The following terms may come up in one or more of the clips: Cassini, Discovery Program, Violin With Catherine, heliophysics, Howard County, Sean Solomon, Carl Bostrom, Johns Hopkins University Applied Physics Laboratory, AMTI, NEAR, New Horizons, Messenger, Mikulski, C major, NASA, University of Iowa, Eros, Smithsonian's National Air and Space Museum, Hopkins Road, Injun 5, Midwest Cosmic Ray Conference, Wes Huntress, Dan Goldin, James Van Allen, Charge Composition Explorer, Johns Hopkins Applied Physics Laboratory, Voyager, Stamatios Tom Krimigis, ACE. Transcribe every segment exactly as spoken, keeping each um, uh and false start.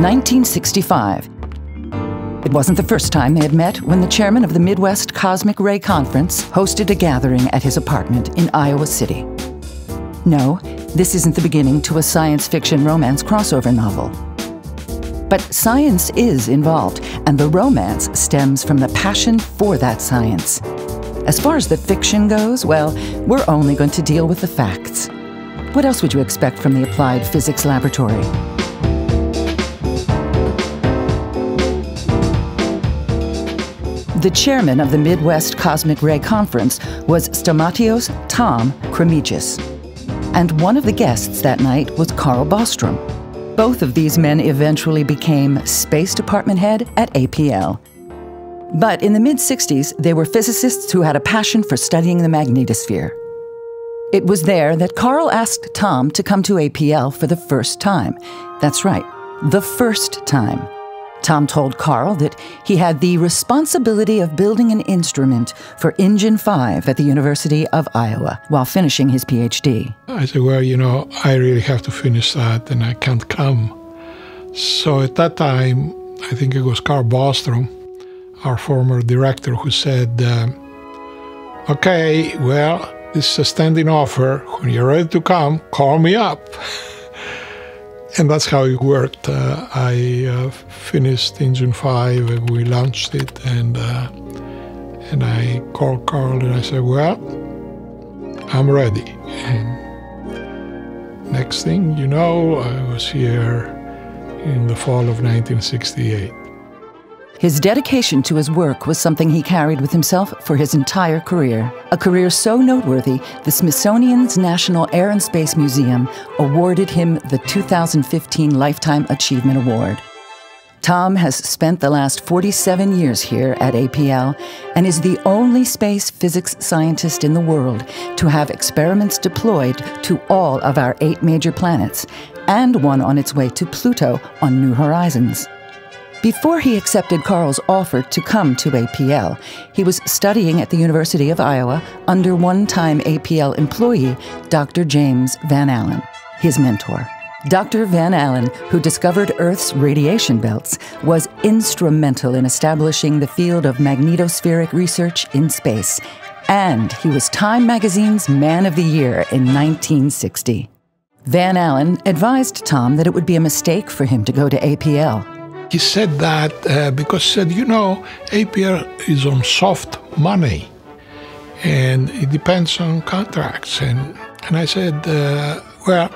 nineteen sixty-five. It wasn't the first time they had met when the chairman of the Midwest Cosmic Ray Conference hosted a gathering at his apartment in Iowa City. No, this isn't the beginning to a science fiction romance crossover novel. But science is involved, and the romance stems from the passion for that science. As far as the fiction goes, well, we're only going to deal with the facts. What else would you expect from the Applied Physics Laboratory? The chairman of the Midwest Cosmic Ray Conference was Stamatios Tom Krimigis. And one of the guests that night was Carl Bostrom. Both of these men eventually became Space Department head at A P L. But in the mid sixties, they were physicists who had a passion for studying the magnetosphere. It was there that Carl asked Tom to come to A P L for the first time. That's right, the first time. Tom told Carl that he had the responsibility of building an instrument for Injun five at the University of Iowa while finishing his PhD. I said, well, you know, I really have to finish that and I can't come. So at that time, I think it was Carl Bostrom, our former director, who said, uh, okay, well, this is a standing offer. When you're ready to come, call me up. And that's how it worked. Uh, I uh, finished Injun five, and we launched it, and, uh, and I called Carl and I said, well, I'm ready. And next thing you know, I was here in the fall of nineteen sixty-eight. His dedication to his work was something he carried with himself for his entire career, a career so noteworthy the Smithsonian's National Air and Space Museum awarded him the two thousand fifteen Lifetime Achievement Award. Tom has spent the last forty-seven years here at A P L and is the only space physics scientist in the world to have experiments deployed to all of our eight major planets and one on its way to Pluto on New Horizons. Before he accepted Carl's offer to come to A P L, he was studying at the University of Iowa under one-time A P L employee, Doctor James Van Allen, his mentor. Doctor Van Allen, who discovered Earth's radiation belts, was instrumental in establishing the field of magnetospheric research in space, and he was Time Magazine's Man of the Year in nineteen sixty. Van Allen advised Tom that it would be a mistake for him to go to A P L. He said that uh, because he said, you know, A P L is on soft money and it depends on contracts. And, and I said, uh, well,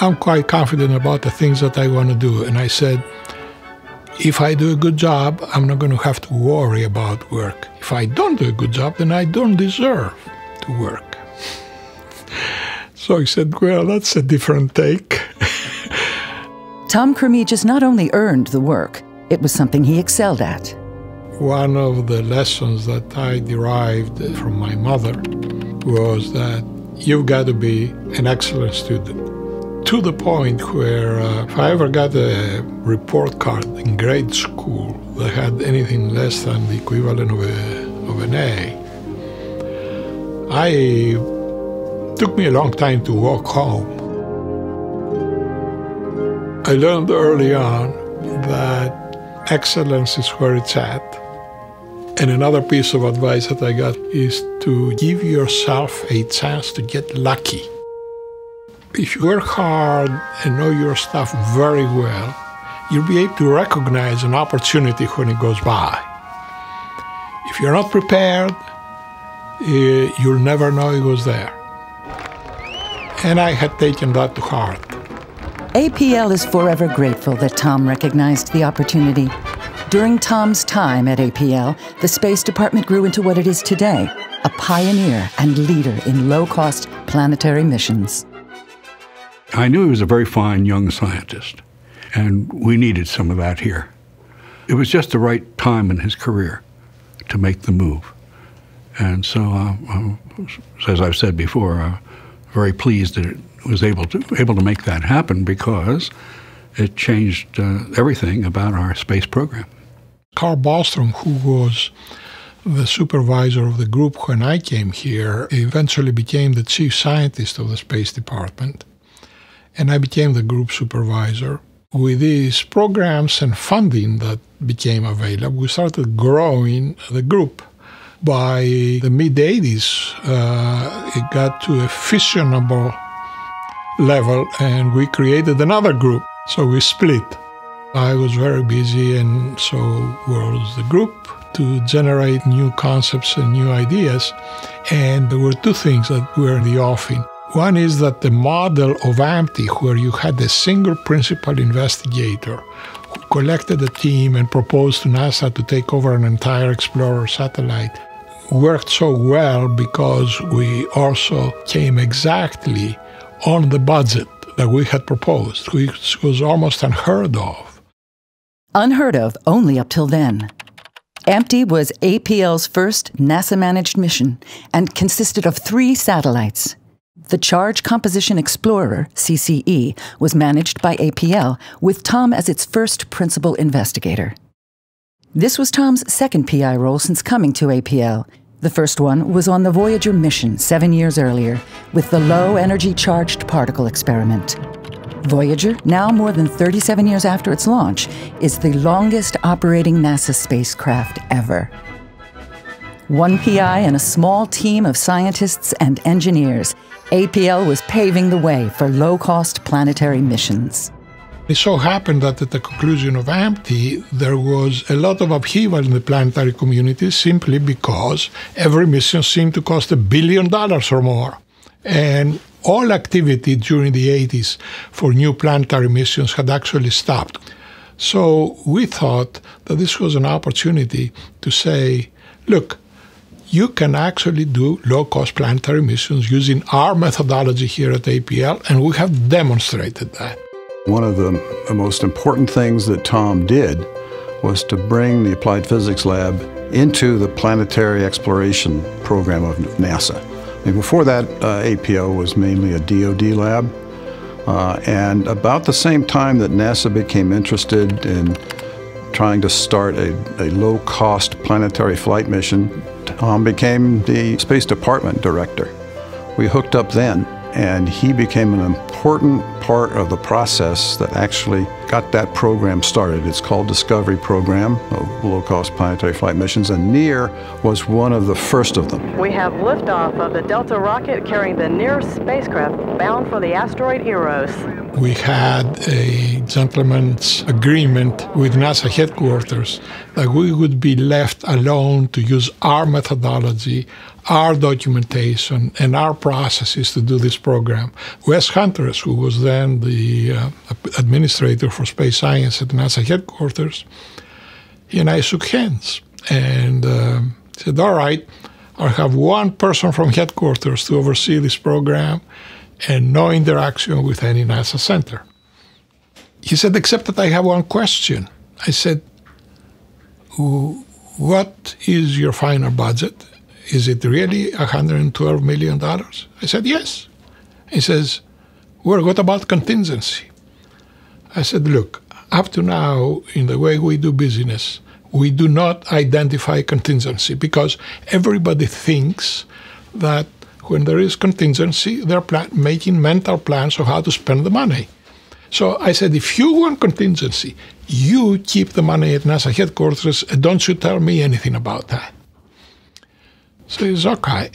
I'm quite confident about the things that I want to do. And I said, if I do a good job, I'm not going to have to worry about work. If I don't do a good job, then I don't deserve to work. So he said, well, that's a different take. Tom Krimigis not only earned the work, it was something he excelled at. One of the lessons that I derived from my mother was that you've got to be an excellent student, to the point where uh, if I ever got a report card in grade school that had anything less than the equivalent of, a, of an A, I, it took me a long time to walk home. I learned early on that excellence is where it's at. And another piece of advice that I got is to give yourself a chance to get lucky. If you work hard and know your stuff very well, you'll be able to recognize an opportunity when it goes by. If you're not prepared, you'll never know it was there. And I had taken that to heart. A P L is forever grateful that Tom recognized the opportunity. During Tom's time at A P L, the Space Department grew into what it is today, a pioneer and leader in low-cost planetary missions. I knew he was a very fine young scientist, and we needed some of that here. It was just the right time in his career to make the move. And so, uh, uh, as I've said before, uh, very pleased that it was able to able to make that happen, because it changed uh, everything about our space program. Carl Bostrom, who was the supervisor of the group when I came here, eventually became the chief scientist of the Space Department, and I became the group supervisor. with these programs and funding that became available, we started growing the group. By the mid eighties, uh, it got to a fissionable level, and we created another group, so we split. I was very busy, and so was the group, to generate new concepts and new ideas. And there were two things that were in the offing. One is that the model of A M T I, where you had a single principal investigator who collected a team and proposed to NASA to take over an entire Explorer satellite, worked so well because we also came exactly on the budget that we had proposed, which was almost unheard of. Unheard of only up till then. A M T I was A P L's first NASA-managed mission and consisted of three satellites. The Charge Composition Explorer, C C E, was managed by A P L, with Tom as its first principal investigator. This was Tom's second P I role since coming to A P L. The first one was on the Voyager mission seven years earlier, with the low-energy charged particle experiment. Voyager, now more than thirty-seven years after its launch, is the longest operating NASA spacecraft ever. One P I and a small team of scientists and engineers, A P L was paving the way for low-cost planetary missions. It so happened that at the conclusion of A M T I, there was a lot of upheaval in the planetary community simply because every mission seemed to cost a billion dollars or more. And all activity during the eighties for new planetary missions had actually stopped. So we thought that this was an opportunity to say, look, you can actually do low-cost planetary missions using our methodology here at A P L, and we have demonstrated that. One of the most important things that Tom did was to bring the Applied Physics Lab into the planetary exploration program of NASA. And before that, uh, A P L was mainly a D O D lab, uh, and about the same time that NASA became interested in trying to start a, a low-cost planetary flight mission, Tom became the Space Department director. We hooked up then, and he became an important part of the process that actually got that program started. It's called Discovery Program of Low-Cost Planetary Flight Missions, and NEAR was one of the first of them. We have liftoff of the Delta rocket carrying the NEAR spacecraft bound for the asteroid Eros. We had a gentleman's agreement with NASA headquarters that we would be left alone to use our methodology, our documentation, and our processes to do this program. Wes Huntress, who was then the uh, administrator for space science at NASA headquarters, he and I shook hands and uh, said, all right, I'll have one person from headquarters to oversee this program and no interaction with any NASA center. He said, except that I have one question. I said, what is your final budget? Is it really one hundred twelve million dollars? I said, yes. He says, well, what about contingency? I said, look, up to now, in the way we do business, we do not identify contingency because everybody thinks that when there is contingency, they're plan making mental plans of how to spend the money. So I said, if you want contingency, you keep the money at NASA headquarters and don't you tell me anything about that. So it's okay.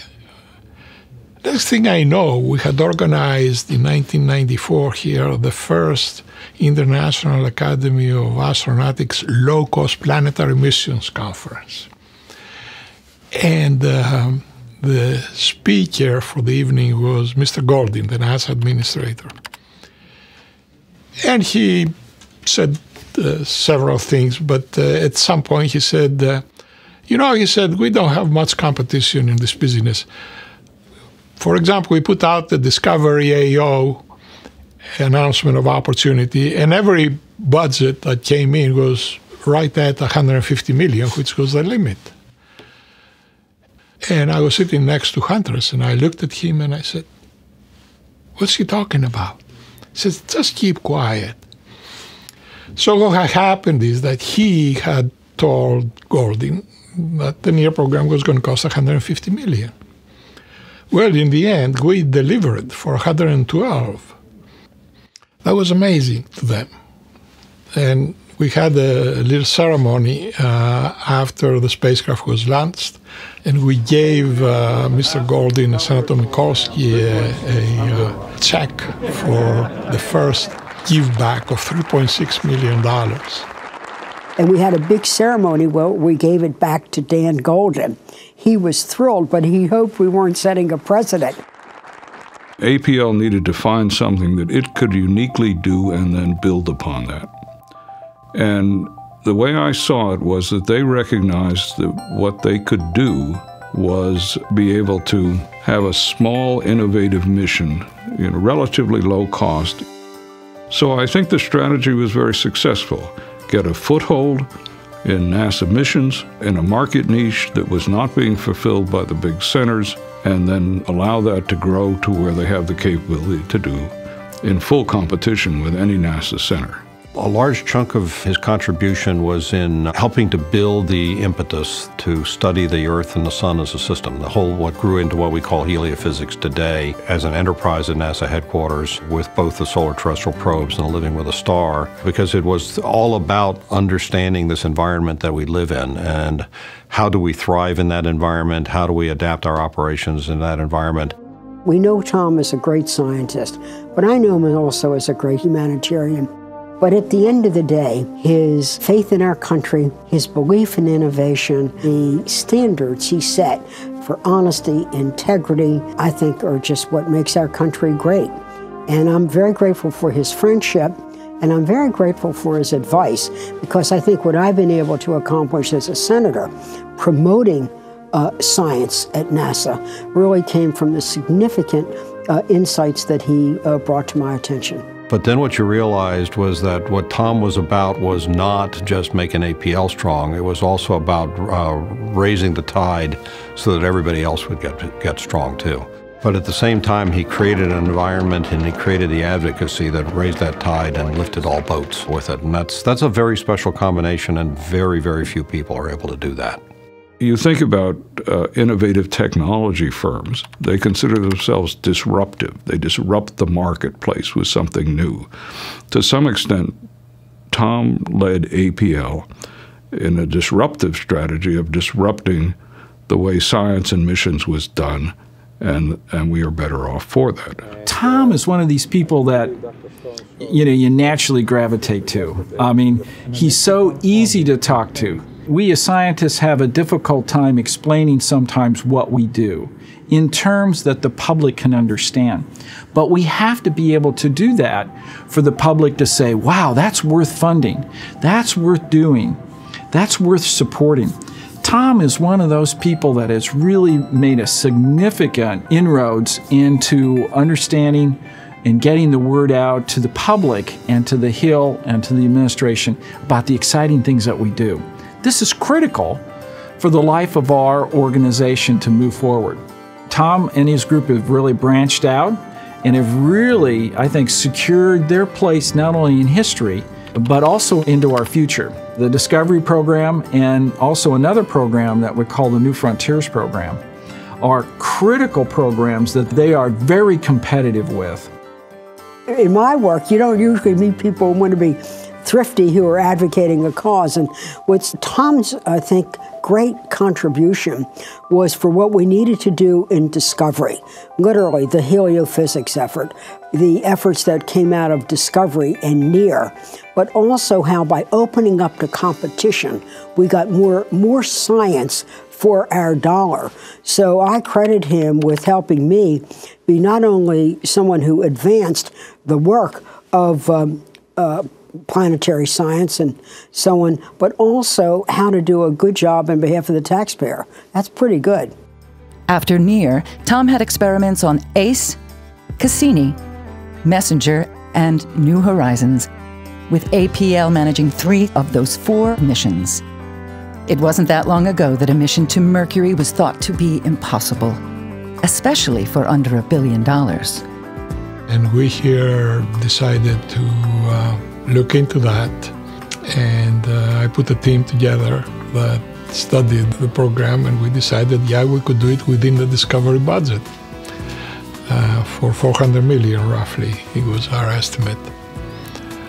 Next thing I know, we had organized in nineteen ninety-four here the first International Academy of Astronautics Low-Cost Planetary Missions Conference. And uh, the speaker for the evening was Mister Goldin, the NASA administrator. And he said uh, several things, but uh, at some point he said, uh, you know, he said, we don't have much competition in this business. For example, we put out the Discovery A O announcement of opportunity, and every budget that came in was right at one hundred fifty million, which was the limit. And I was sitting next to Huntress, and I looked at him and I said, what's he talking about? He says, just keep quiet. So what had happened is that he had told Goldin that the NEAR program was going to cost one hundred fifty million. Well, in the end, we delivered for one hundred twelve. That was amazing to them. and we had a little ceremony uh, after the spacecraft was launched, and we gave uh, Mister Goldin and Senator Mikulski a, a, a check for the first give back of three point six million dollars. And we had a big ceremony where we gave it back to Dan Goldin. He was thrilled, but he hoped we weren't setting a precedent. A P L needed to find something that it could uniquely do and then build upon that. And the way I saw it was that they recognized that what they could do was be able to have a small, innovative mission in relatively low cost. So I think the strategy was very successful. Get a foothold in NASA missions, in a market niche that was not being fulfilled by the big centers, and then allow that to grow to where they have the capability to do in full competition with any NASA center. A large chunk of his contribution was in helping to build the impetus to study the Earth and the Sun as a system, the whole what grew into what we call heliophysics today as an enterprise at NASA headquarters with both the solar terrestrial probes and living with a star, because it was all about understanding this environment that we live in and how do we thrive in that environment, how do we adapt our operations in that environment. We know Tom is a great scientist, but I know him also as a great humanitarian. But at the end of the day, his faith in our country, his belief in innovation, the standards he set for honesty, integrity, I think are just what makes our country great. And I'm very grateful for his friendship, and I'm very grateful for his advice, because I think what I've been able to accomplish as a senator, promoting uh, science at NASA, really came from the significant uh, insights that he uh, brought to my attention. But then what you realized was that what Tom was about was not just making A P L strong, it was also about uh, raising the tide so that everybody else would get, get strong too. But at the same time, he created an environment and he created the advocacy that raised that tide and lifted all boats with it. And that's, that's a very special combination, and very, very few people are able to do that. You think about uh, innovative technology firms, they consider themselves disruptive. They disrupt the marketplace with something new. To some extent, Tom led A P L in a disruptive strategy of disrupting the way science and missions was done, and, and we are better off for that. Tom is one of these people that, you know, you naturally gravitate to. I mean, he's so easy to talk to. We as scientists have a difficult time explaining sometimes what we do in terms that the public can understand. But we have to be able to do that for the public to say, wow, that's worth funding, that's worth doing, that's worth supporting. Tom is one of those people that has really made a significant inroads into understanding and getting the word out to the public and to the Hill and to the administration about the exciting things that we do. This is critical for the life of our organization to move forward. Tom and his group have really branched out and have really, I think, secured their place not only in history, but also into our future. The Discovery Program and also another program that we call the New Frontiers Program are critical programs that they are very competitive with. In my work, you don't usually meet people who want to be thrifty who are advocating a cause. And what's Tom's, I think, great contribution was for what we needed to do in discovery, literally the heliophysics effort, the efforts that came out of Discovery and NEAR, but also how by opening up to competition, we got more, more science for our dollar. So I credit him with helping me be not only someone who advanced the work of um, uh, planetary science and so on, but also how to do a good job on behalf of the taxpayer. That's pretty good. After NEAR, Tom had experiments on ACE, Cassini, Messenger, and New Horizons, with A P L managing three of those four missions. It wasn't that long ago that a mission to Mercury was thought to be impossible, especially for under a billion dollars. And we here decided to uh, look into that, and uh, I put a team together that studied the program, and we decided, yeah, we could do it within the Discovery budget uh, for four hundred million roughly. It was our estimate.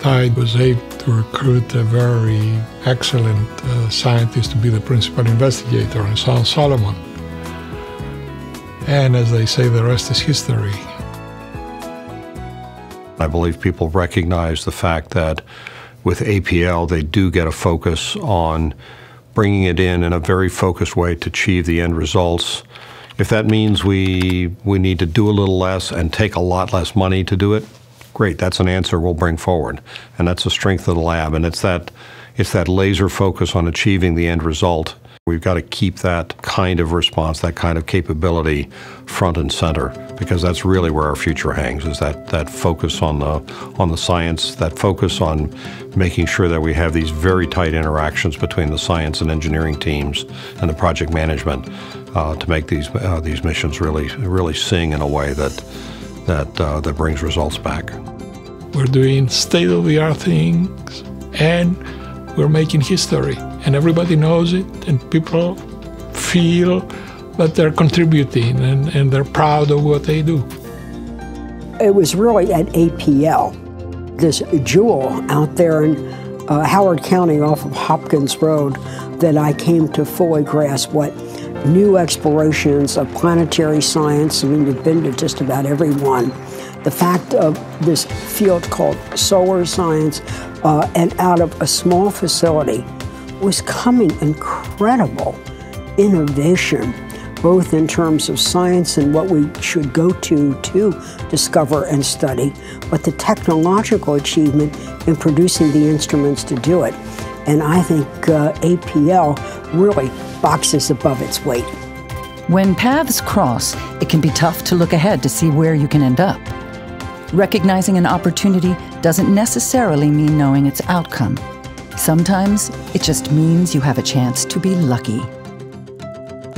I was able to recruit a very excellent uh, scientist to be the principal investigator, and Sean Solomon. And as they say, the rest is history. I believe people recognize the fact that with A P L, they do get a focus on bringing it in in a very focused way to achieve the end results. If that means we, we need to do a little less and take a lot less money to do it, great, that's an answer we'll bring forward. And that's the strength of the lab, and it's that, it's that laser focus on achieving the end result. We've got to keep that kind of response, that kind of capability front and center, because that's really where our future hangs, is that, that focus on the, on the science, that focus on making sure that we have these very tight interactions between the science and engineering teams and the project management uh, to make these, uh, these missions really, really sing in a way that, that, uh, that brings results back. We're doing state-of-the-art things, and we're making history, and everybody knows it, and people feel that they're contributing, and, and they're proud of what they do. It was really at A P L, this jewel out there in uh, Howard County off of Hopkins Road, that I came to fully grasp what new explorations of planetary science, I mean, we've been to just about every one, the fact of this field called solar science, Uh, and out of a small facility was coming incredible innovation, both in terms of science and what we should go to to discover and study, but the technological achievement in producing the instruments to do it. And I think uh, A P L really boxes above its weight. When paths cross, it can be tough to look ahead to see where you can end up. Recognizing an opportunity doesn't necessarily mean knowing its outcome. Sometimes it just means you have a chance to be lucky.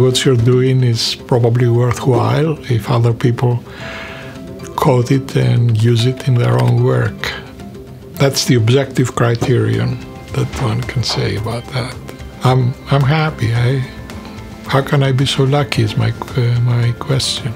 What you're doing is probably worthwhile if other people quote it and use it in their own work. That's the objective criterion that one can say about that. I'm, I'm happy. I, how can I be so lucky is my, uh, my question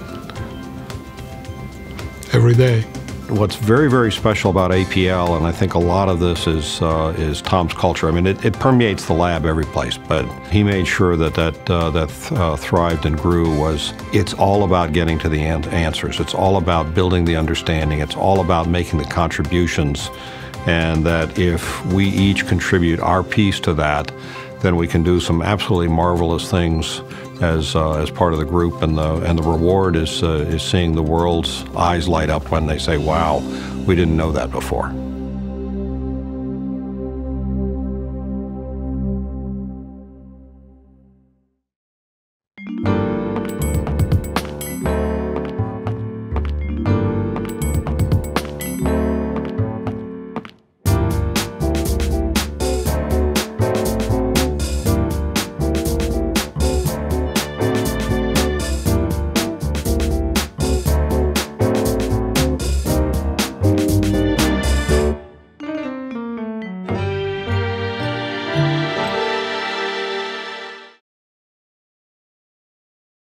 every day. What's very, very special about A P L, and I think a lot of this is uh, is Tom's culture. I mean, it, it permeates the lab every place, but he made sure that that, uh, that th uh, thrived and grew was, it's all about getting to the an answers. It's all about building the understanding. It's all about making the contributions, and that if we each contribute our piece to that, then we can do some absolutely marvelous things as uh, as part of the group, and the and the reward is uh, is seeing the world's eyes light up when they say, "Wow, we didn't know that before."